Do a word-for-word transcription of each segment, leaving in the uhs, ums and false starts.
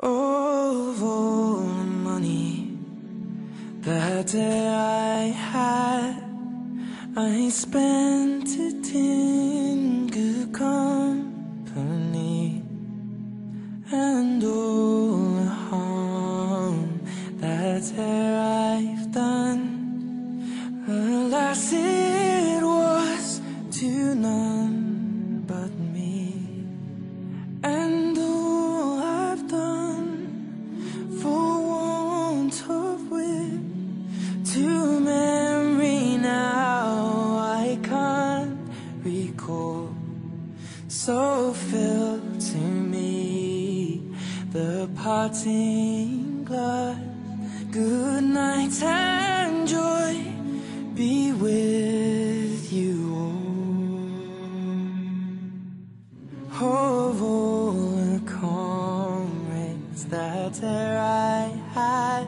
All of all the money that I had, I spent it in good company, and all the harm that I've done, alas, it was to none but me. And all I've done, for want of wit, to memory now I can't recall. So fill to me the parting glass. Good night and joy be with you all. Of all the comrades that I had,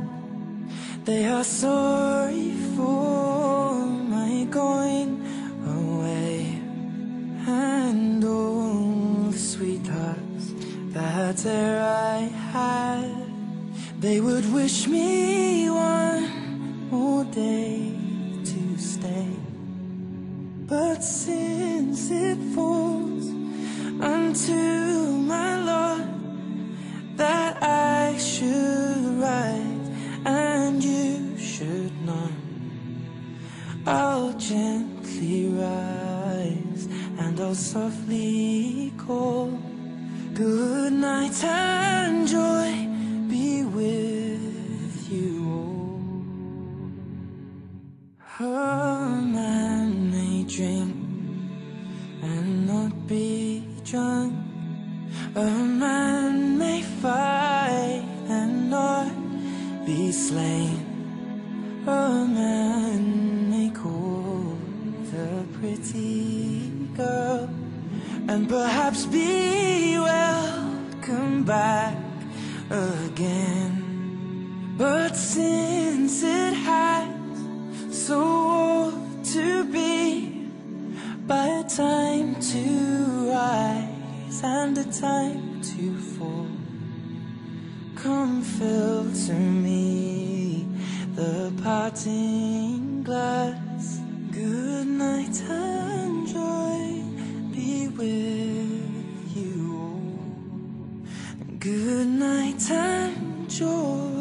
they are sorry for my going away, and all the sweethearts that I had, they would wish me one more day to stay. But since it falls unto my lot that I should rise and you should not, I'll gently rise and I'll softly call. Good night and joy be with you all. A man may drink and not be drunk, a man may fight and not be slain, a man may court the pretty girl and perhaps be welcome back again. But since it has so old to be, by a time to rise and a time to fall, come fill to me the parting glass. Good night and joy be with you all. Good night and joy.